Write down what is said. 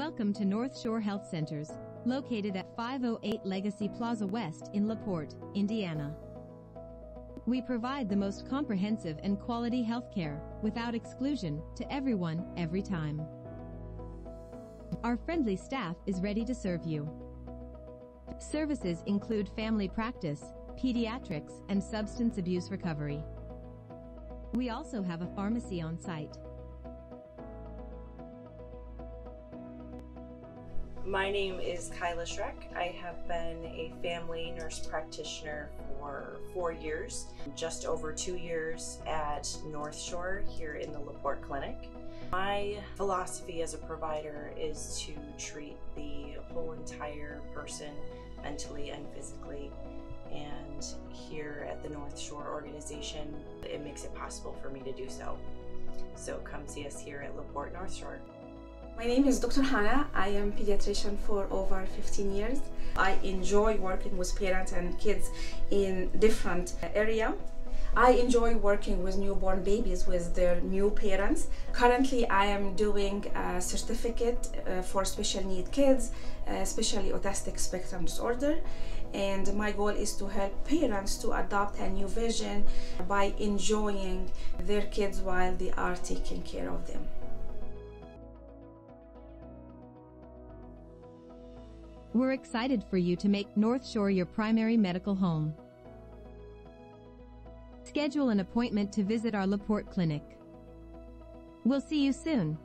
Welcome to NorthShore Health Centers, located at 508 Legacy Plaza West in La Porte, Indiana. We provide the most comprehensive and quality healthcare, without exclusion, to everyone, every time. Our friendly staff is ready to serve you. Services include family practice, pediatrics, and substance abuse recovery. We also have a pharmacy on site. My name is Kyla Schreck. I have been a family nurse practitioner for 4 years, just over 2 years at NorthShore here in the La Porte Clinic. My philosophy as a provider is to treat the whole entire person mentally and physically. And here at the NorthShore organization, it makes it possible for me to do so. So come see us here at La Porte NorthShore. My name is Dr. Hannah. I am a pediatrician for over 15 years. I enjoy working with parents and kids in different areas. I enjoy working with newborn babies with their new parents. Currently, I am doing a certificate for special need kids, especially autistic spectrum disorder. And my goal is to help parents to adopt a new vision by enjoying their kids while they are taking care of them. We're excited for you to make NorthShore your primary medical home. Schedule an appointment to visit our La Porte Clinic. We'll see you soon.